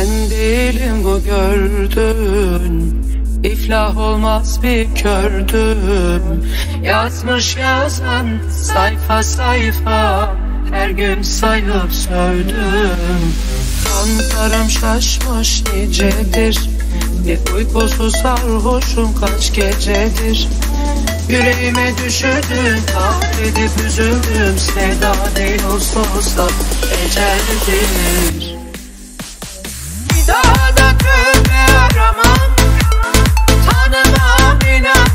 Ben değilim bu gördün, iflah olmaz bir kördüm. Yazmış yazan sayfa sayfa, her gün sayıp sövdüm. Kantarım şaşmış nicedir, bir uykusu sarhoşum kaç gecedir. Yüreğime düşürdün, kahredip üzüldüm. Sevda değil olsa eceldir. Bir daha da tövbe aramam, tanımam inan.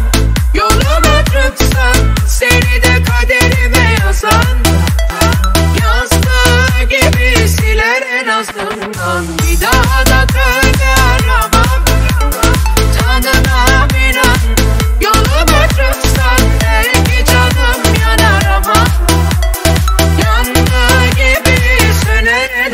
Yoluma çıksan, seni de kaderime yazan. Yazdığı gibi siler en azından. Bir daha da tövbe aramam, tanımam inan. Yoluma çıksan, belki canım yanar ama yandığı gibi söner en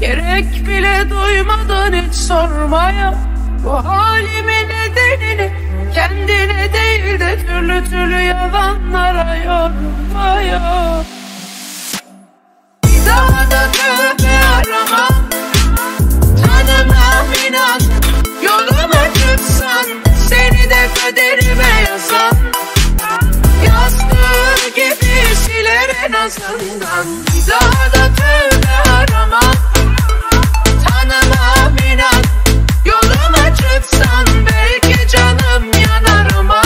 Gerek bile duymadan hiç sormaya, bu halimin nedenini kendine değil de türlü türlü yalanlara yormaya. Bir daha da tövbe aramam, tanımam inan. Yoluma çıksan, seni de kaderime yazan. Yazdığı gibi siler en azından. Bir daha da tövbe aramam, tanımam inan. Yoluma çıksan, belki canım yanar ama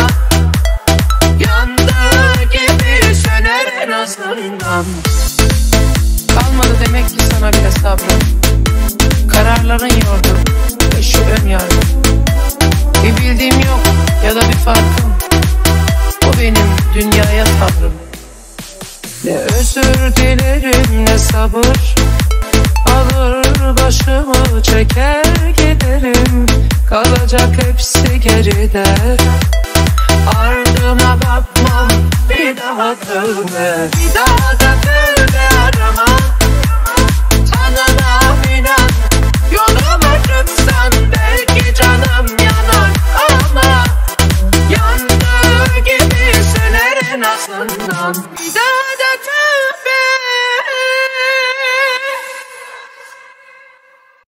yandığı gibi söner en azından. Kalmadı demek ki sana bile sabrım, kararların yordu ve şu ön yargı. Bir bildiğim yok ya da bir farkım, o benim dünyaya sabrım. Ne özür dilerim ne sabır, alır başımı çeker giderim. Kalacak hepsi geride, ardıma bakmam. Bir daha tövbe, bir daha da tövbe aramam.